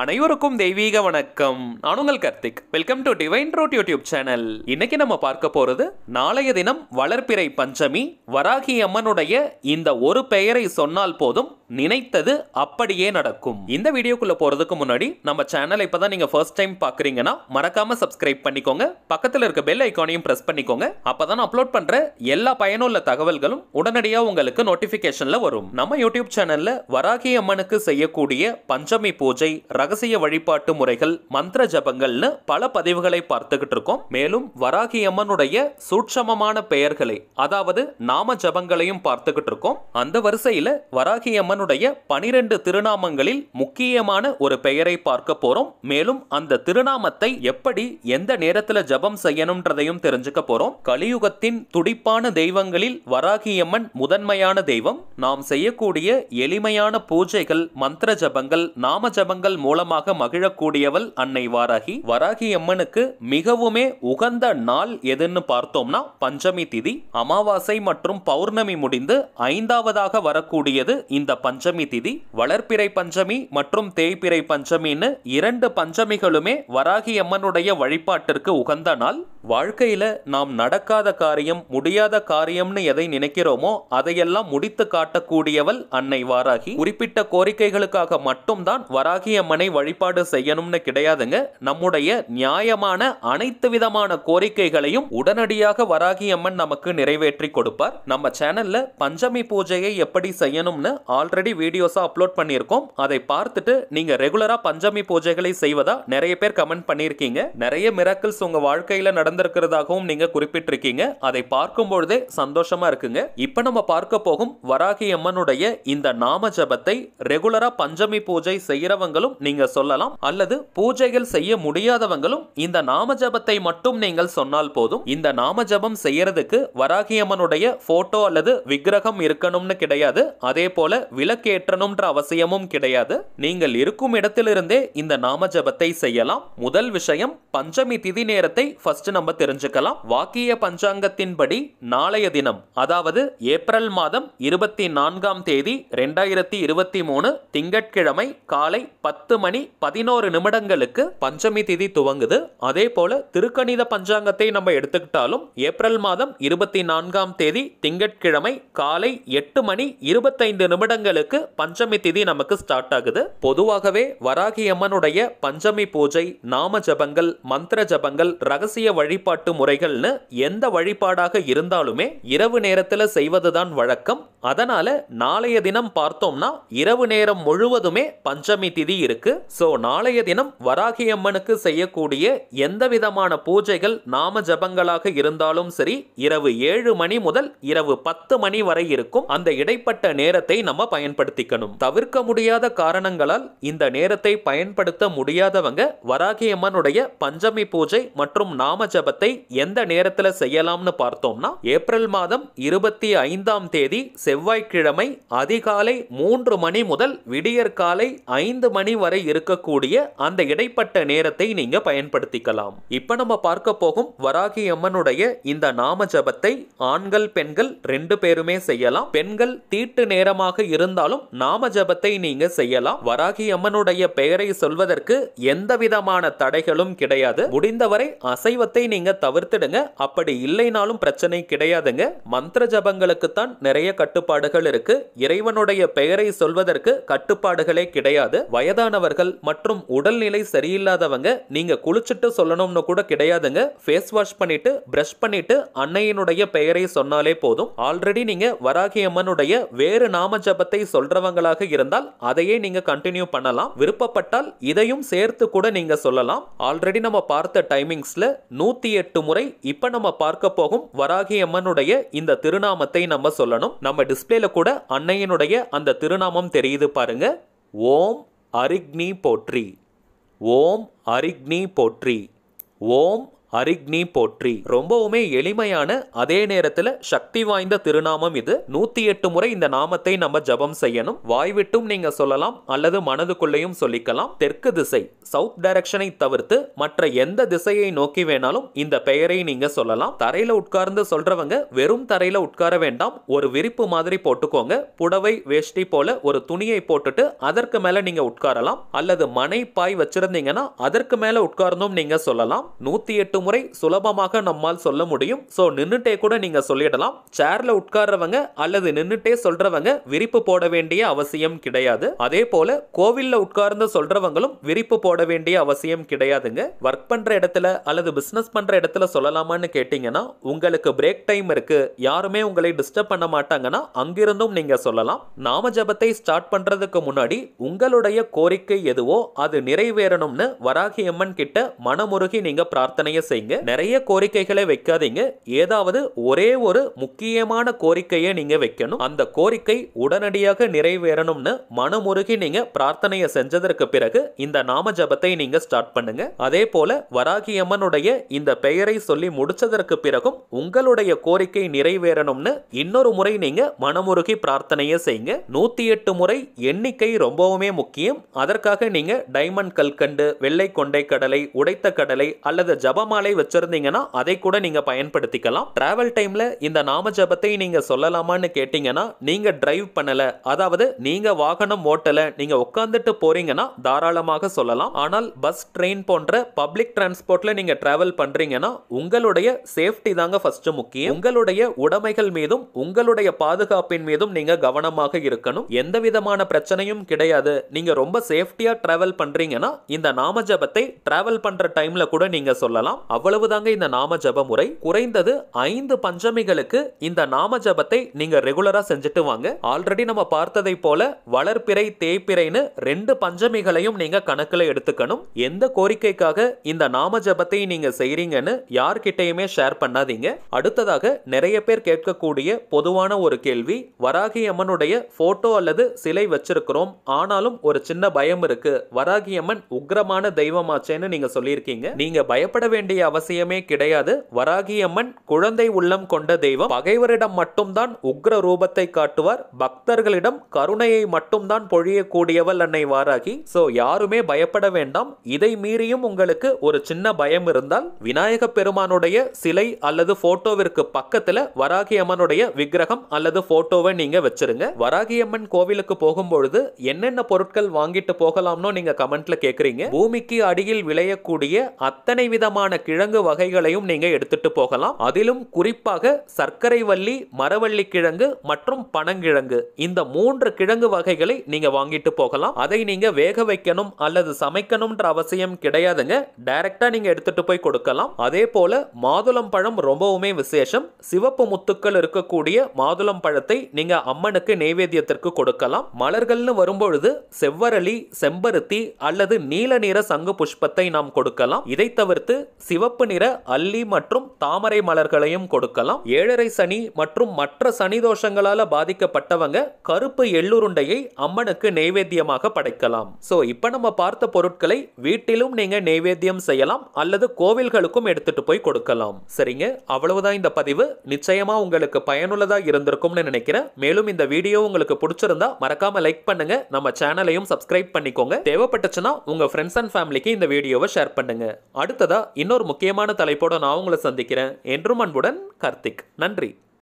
அனைவருக்கும் தெய்வீக வணக்கம். நான் உங்கள் Karthik. Welcome to divine root YouTube channel. இன்னைக்கு நம்ம பார்க்க போறது நாளைய தினம் வளர்பிறை பஞ்சமி. வராகி அம்மனுடைய இந்த ஒரு பெயரை சொன்னால் போதும் நினைத்தது அப்படியே நடக்கும். இந்த வீடியோக்குள்ள போறதுக்கு முன்னாடி நம்ம சேனலை இப்பதான் நீங்க ஃபர்ஸ்ட் டைம் பாக்குறீங்கன்னா மறக்காம சப்ஸ்கிரைப் பண்ணிக்கோங்க. பக்கத்துல இருக்க பெல் ஐகானையும் பிரஸ் பண்ணிக்கோங்க. அப்பதான் அப்லோட் பண்ற எல்லா பயனுள்ள தகவல்களும் உடனடியாக உங்களுக்கு நோட்டிபிகேஷன்ல வரும். நம்ம யூடியூப் சேனல்ல வராகி அம்மனுக்கு செய்யக்கூடிய பஞ்சமி பூஜை, ரகசிய வழிபாட்டு முறைகள், மந்திர ஜபங்கள்னு பல பதிவுகளை பார்த்துக்கிட்டு இருக்கோம். மேலும் வராகி அம்மனுடைய சூட்சமமான பெயர்களை, அதாவது நாம ஜபங்களையும் பார்த்துக்கிட்டு இருக்கோம். அந்த வரிசையில வராகி அம்மனுடைய 12 திருநாமங்களில் முக்கியமான ஒரு பெயரை பார்க்க போறோம். மேலும் அந்த திருநாமத்தை எப்படி எந்த நேரத்துல ஜபம் செய்யணும்ன்றதையும் தெரிஞ்சுக்க போறோம். கலியுகத்தின் துடிப்பான தெய்வங்களில் வராகி அம்மன் முதன்மையான தெய்வம். நாம் செய்யக்கூடிய எளிமையான பூஜைகள், மந்திர ஜபங்கள், நாம ஜபங்கள் மூலமாக மகிழக்கூடியவள் அன்னை வாராகி. வராகி அம்மனுக்கு மிகவுமே உகந்த நாள் எதுன்னு பார்த்தோம்னா பஞ்சமி திதி. அமாவாசை மற்றும் பௌர்ணமி முடிந்து 5ஆவதாக வரக்கூடியது இந்த பஞ்சமி திதி. வளர்பிறை பஞ்சமி மற்றும் தேய்பிறை பஞ்சமின்னு 2 பஞ்சமிகளுமே வராகி அம்மனுடைய வழிபாட்டிற்கு உகந்த நாள். வாழ்க்கையில நாம் நடக்காத காரியம், முடியாத காரியம்னு எதை நினைக்கிறோமோ அதையெல்லாம் முடித்து காட்டக்கூடியவள் அன்னை வாராகி. குறிப்பிட்ட கோரிக்கைகளுக்காக மட்டும்தான் வராகி அம்மன் வழிபாடு செய்யணும்னு கிடையாதுங்க. நம்முடைய நியாயமான அனைத்து விதமான கோரிக்கைகளையும் உடனடியாக வராகி அம்மன் நமக்கு நிறைவேற்றி கொடுப்பார். நம்ம சேனல்ல பஞ்சமி பூஜையை எப்படி செய்யணும்னு ஆல்ரெடி வீடியோஸா அப்லோட் பண்ணியிருக்கோம். அதை பார்த்துட்டு நீங்க ரெகுலரா பஞ்சமி பூஜைகளை செய்வதா நிறைய பேர் கமெண்ட் பண்ணியிருக்கீங்க. நிறைய மிராக்கிள்ஸ் உங்க வாழ்க்கையில நடந்திருக்கிறதாகவும் நீங்க குறிப்பிட்டிருக்கீங்க. அதை பார்க்கும் பொழுதே சந்தோஷமா இருக்குங்க. இப்ப நம்ம பார்க்க போகும் வராகி அம்மனுடைய இந்த நாம ஜபத்தை ரெகுலரா பஞ்சமி பூஜை செய்யறவங்களும் நீங்க சொல்லலாம், அல்லது பூஜைகள் செய்ய முடியாதவங்களும் இந்த நாம ஜபத்தை மட்டும் நீங்கள் சொன்னால் போதும். இந்த நாம ஜபம் செய்யறதுக்கு வராகி அம்மனுடைய போட்டோ அல்லது விக்கிரகம் இருக்கணும்னு கிடையாது. அதே போல விளக்கேற்றணும்ன்ற அவசியமும் கிடையாது. நீங்கள் இருக்கும் இடத்திலிருந்தே இந்த நாம ஜபத்தை செய்யலாம். முதல் விஷயம், பஞ்சமி திதி நேரத்தை ஃபர்ஸ்ட் நம்ம தெரிஞ்சுக்கலாம். வாக்கிய பஞ்சாங்கத்தின்படி நாளைய தினம், அதாவது ஏப்ரல் மாதம் 24ஆம் தேதி 2023 திங்கட்கிழமை காலை 10:11 பஞ்சமி திதி துவங்குது. அதே போல திருக்கணித பஞ்சாங்கத்தை நம்ம எடுத்துக்கிட்டாலும் ஏப்ரல் மாதம் 24ஆம் தேதி திங்கட்கிழமை காலை 8:25 பஞ்சமி திதி நமக்கு ஸ்டார்ட் ஆகுது. பொதுவாகவே வராகி அம்மனுடைய பஞ்சமி பூஜை, நாம ஜபங்கள், மந்திர ஜபங்கள், ரகசிய வழிபாட்டு முறைகள்னு எந்த வழிபாடாக இருந்தாலுமே இரவு நேரத்தில் செய்வதுதான் வழக்கம். அதனால நாளைய தினம் பார்த்தோம்னா இரவு நேரம் முழுவதுமே பஞ்சமி திதி இருக்கு. சோ நாளைய தினம் வராகி அம்மனுக்கு செய்யக்கூடிய எந்த விதமான பூஜைகள், நாம ஜபங்களாக இருந்தாலும் சரி, இரவு 7 மணி முதல் இரவு 10 மணி வரை இருக்கும். அந்த இடைப்பட்ட நேரத்தை நம்ம பயன்படுத்திக்கணும். தவிர்க்க முடியாத காரணங்களால் இந்த நேரத்தை பயன்படுத்த முடியாதவங்க வராகி அம்மனுடைய பஞ்சமி பூஜை மற்றும் நாம ஜபத்தை எந்த நேரத்துல செய்யலாம்னு பார்த்தோம்னா ஏப்ரல் மாதம் 25ஆம் தேதி செவ்வாய்க்கிழமை அதிகாலை 3 மணி முதல் விடியற்காலை 5 மணி வரை இருக்கக்கூடிய அந்த இடைப்பட்ட நேரத்தை நீங்க பயன்படுத்திக்கலாம். இப்ப நம்ம பார்க்க போகும் வராகி அம்மனுடைய இந்த நாம ஜபத்தை ஆண்கள் பெண்கள் 2 பேருமே செய்யலாம். பெண்கள் தீட்டு நேரமாக இருந்தாலும் நாம ஜபத்தை நீங்க செய்யலாம். வராகி அம்மனுடைய பெயரை சொல்வதற்கு எந்த விதமான தடைகளும் கிடையாது. முடிந்தவரை அசைவத்தை நீங்க தவிர்த்துடுங்க. அப்படி இல்லைனாலும் பிரச்சனை கிடையாதுங்க. மந்திர ஜபங்களுக்கு தான் நிறைய கட்டுப்பாடுகள் இருக்கு. இறைவனுடைய பெயரை சொல்வதற்கு கட்டுப்பாடுகளே கிடையாது. வயதானவர்கள் மற்றும் உடல்நிலை சரியில்லாதவங்க நீங்க குளிச்சுட்டு சொல்லணும்னு கூட கிடையாதுங்க. ஃபேஸ் வாஷ் பண்ணிட்டு பிரஷ் பண்ணிட்டு அன்னையினுடைய பெயரை சொன்னாலே போதும். ஆல்ரெடி நீங்க வராகி அம்மனுடைய வேறு நாம ஜபத்தை சொல்றவங்களாக இருந்தால் அதையே நீங்க கண்டினியூ பண்ணலாம். விருப்பப்பட்டால் இதையும் சேர்த்து கூட நீங்க சொல்லலாம். ஆல்ரெடி நம்ம பார்த்த டைமிங்ஸ்ல 108 முறை இப்ப நம்ம பார்க்க போகும் வராகி அம்மனுடைய இந்த திருநாமத்தை நம்ம சொல்லணும். நம்ம டிஸ்பிளேல கூட அன்னையினுடைய அந்த திருநாமம் தெரியுது பாருங்க. ஓம் அரிக்னி போற்றி, ஓம் அரிக்னி போற்றி, ஓம் அரிக்னி போற்றி. ரொம்பவுமே எளிமையான அதே நேரத்தில் சக்தி வாய்ந்த திருநாமம் இது. 108 முறை இந்த நாமத்தை நம்ம ஜபம் செய்யணும். வாய்விட்டும் நீங்க சொல்லலாம் அல்லது மனதுக்குள்ளேயும் சொல்லிக்கலாம். தெற்கு திசை சவுத் டைரக்ஷனை தவிர்த்து மற்ற எந்த திசையை நோக்கி வேணாலும் இந்த பெயரை நீங்க சொல்லலாம். தரையில உட்கார்ந்து சொல்றவங்க வெறும் தரையில உட்கார வேண்டாம், ஒரு விரிப்பு மாதிரி போட்டுக்கோங்க. புடவை வேஷ்டி போல ஒரு துணியை போட்டுட்டு அதற்கு மேல நீங்க உட்காரலாம். அல்லது மனை பாய் வச்சிருந்தீங்கன்னா அதற்கு மேல உட்கார்ந்தும் நீங்க சொல்லலாம். 108 முறை சுலபமாக நம்மால் சொல்ல முடியும். சோ நின்னுட்டே கூட நீங்க சொல்லிடலாம். சேர்ல உட்கார்றவங்க அல்லது நின்னுட்டே சொல்றவங்க விரிப்பு போட வேண்டிய அவசியம் கிடையாது. அதே போல கோவில்ல உட்கார்ந்து சொல்றவங்களும் விரிப்பு போட வேண்டிய அவசியம் கிடையாதுங்க. வர்க் பண்ற இடத்துல அல்லது பிசினஸ் பண்ற இடத்துல சொல்லலாமான்னு கேட்டீங்கன்னா உங்களுக்கு பிரேக் டைம் இருக்கு, யாருமே உங்களை டிஸ்டர்ப் பண்ண மாட்டாங்கன்னா அங்கிருந்தும் நீங்க சொல்லலாம். நாம ஜபத்தை ஸ்டார்ட் பண்றதுக்கு முன்னாடி உங்களுடைய கோரிக்கை எதுவோ அது நிறைவேறணும்னு வராகி அம்மன் கிட்ட மனமுருகி நீங்க பிரார்த்தனையை செய்யுங்க. நிறைய கோரிக்கைகளை வைக்காதீங்க, ஏதாவது ஒரே ஒரு முக்கியமான கோரிக்கையை நீங்க வைக்கணும். அந்த கோரிக்கை உடனடியாக நிறைவேறணும்னு மனமுருகி நீங்க பிரார்த்தனையை செஞ்சதற்கு பிறகு இந்த நாம ஜபத்தை நீங்க ஸ்டார்ட் பண்ணுங்க. அதே போல வராகி அம்மனுடைய இந்த பெயரை சொல்லி முடிச்சதற்கு பிறகும் உங்களுடைய கோரிக்கை நிறைவேறணும்னு இன்னொரு முறை நீங்க மனமுருகி பிரார்த்தனையை செய்யுங்க. 108 முறை எண்ணிக்கை ரொம்பவுமே முக்கியம். அதற்காக நீங்க டைமண்ட் கல்கண்டு, வெள்ளை கொண்டை கடலை, உடைத்த கடலை அல்லது ஜபமாலை வச்சிருந்தீங்கன்னா அதை கூட நீங்க பயன்படுத்திக்கலாம். டிராவல் டைம்ல இந்த நாம ஜபத்தை நீங்க சொல்லலாமான்னு கேட்டீங்கன்னா நீங்க டிரைவ் பண்ணல, அதாவது நீங்க வாகனம் ஓட்டல, நீங்க உட்கார்ந்துட்டு போறீங்கன்னா தாராளமாக சொல்லலாம். ஆனால் பஸ், ட்ரெயின் போன்ற பப்ளிக் டிரான்ஸ்போர்ட்ல நீங்க டிராவல் பண்றீங்கன்னா உங்களுடைய சேஃப்டி தாங்க ஃபர்ஸ்ட் முக்கியம். உங்களுடைய உடைமைகள் மீதும் உங்களுடைய பாதுகாப்பின் மீதும் நீங்க கவனமாக இருக்கணும். எந்த விதமான பிரச்சனையும் கிடையாது. நீங்க ரொம்ப சேஃப்டியா டிராவல் பண்றீங்கன்னா இந்த நாம ஜபத்தை டிராவல் பண்ற டைம்ல கூட நீங்க சொல்லலாம். அவ்வளவுதாங்க இந்த நாம ஜப முறை. குறைந்தது 5 பஞ்சமிகளுக்கு இந்த நாம ஜபத்தை நீங்க ரெகுலரா செஞ்சுட்டு வாங்க. ஆல்ரெடி நம்ம பார்த்ததை போல வளர்பிறை தேய்பிறைன்னு 2 பஞ்சமிகளையும் நீங்க கணக்குல எடுத்துக்கணும். எந்த கோரிக்கைக்காக இந்த நாம ஜபத்தை நீங்க செய்றீங்கன்னு யார்கிட்டயுமே ஷேர் பண்ணாதீங்க. அடுத்ததாக நிறைய பேர் கேட்கக்கூடிய பொதுவான ஒரு கேள்வி, வராகி அம்மனுடைய போட்டோ அல்லது சிலை வச்சிருக்கிறோம், ஆனாலும் ஒரு சின்ன பயம் இருக்கு, வராகி அம்மன் உக்ரமான தெய்வமாச்சேன்னு நீங்க சொல்லியிருக்கீங்க. நீங்க பயப்பட வேண்டிய அவசியமே கிடையாது. வராகி அம்மன் குழந்தை உள்ளம் கொண்ட தெய்வம். பகைவரிடம் மட்டும்தான் உக்ர ரூபத்தை காட்டுவார், பக்தர்களிடம் கருணையை மட்டும்தான் பொழியக்கூடியவள் அன்னை வாராகி. சோ யாருமே பயப்பட வேண்டாம். இதை மீறியும் உங்களுக்கு ஒரு சின்ன பயம் இருந்தால் விநாயக பெருமானுடைய சிலை அல்லது போட்டோவிற்கு பக்கத்துல வராகி அம்மனுடைய விக்கிரகம் அல்லது போட்டோவை நீங்க வச்சிருங்க. வராகி அம்மன் கோவிலுக்கு போகும்பொழுது என்னென்ன பொருட்கள் வாங்கிட்டு போகலாம்னு நீங்க கமெண்ட்ல கேக்குறீங்க. பூமிக்கு அடியில் விளையக்கூடிய அத்தனை விதமான கிழங்கு வகைகளையும் நீங்க எடுத்துட்டு போகலாம். அதிலும் குறிப்பாக சர்க்கரை வள்ளி, மரவள்ளி கிழங்கு மற்றும் பனங்கிழங்கு, இந்த 3 கிழங்கு வகைகளை நீங்க வாங்கிட்டு போகலாம். அதை நீங்க வேக வைக்கணும் அல்லது சமைக்கணும்ன்ற அவசியம் கிடையாதுங்க, டைரக்டா நீங்க எடுத்துட்டு போய் கொடுக்கலாம். அதே போல மாதுளம் பழம் ரொம்பவுமே விசேஷம். சிவப்பு முத்துக்கள் இருக்கக்கூடிய மாதுளம் பழத்தை நீங்க அம்மனுக்கு நைவேத்தியத்திற்கு கொடுக்கலாம். மலர்கள்னு வரும்பொழுது செவ்வரளி, செம்பருத்தி அல்லது நீல நிற சங்கு புஷ்பத்தை நாம் கொடுக்கலாம். இதை தவிர்த்து சிவப்பு நிற அல்லி மற்றும் தாமரை மலர்களையும் கொடுக்கலாம். ஏழரை சனி மற்றும் மற்ற சனி தோஷங்களால பாதிக்கப்பட்டவங்க கருப்பு எள்ளுருண்டையை அம்மனுக்கு நைவேத்தியமாக படைக்கலாம். சோ இப்போ நம்ம பார்த்த பொருட்களை வீட்டிலும் நீங்க நைவேத்தியம் செய்யலாம் அல்லது கோவில்களுக்கும் எடுத்துட்டு போய் கொடுக்கலாம். சரிங்க, அவ்வளவுதான் இந்த பதிவு. நிச்சயமா உங்களுக்கு பயனுள்ளதா இருந்திருக்கும்னு நினைக்கிறேன். மேலும் இந்த வீடியோ உங்களுக்கு பிடிச்சிருந்தா மறக்காம லைக் பண்ணுங்க, நம்ம சேனலையும் சப்ஸ்கிரைப் பண்ணிக்கோங்க. தேவைப்பட்டுச்சுன்னா உங்க ஃப்ரெண்ட்ஸ் அண்ட் ஃபேமிலிக்கு இந்த வீடியோவை ஷேர் பண்ணுங்க. அடுத்ததா இன்னொரு முக்கியமான தலைப்போட நான் உங்களை சந்திக்கிறேன். என்றும் அன்புடன், கார்த்திக். நன்றி.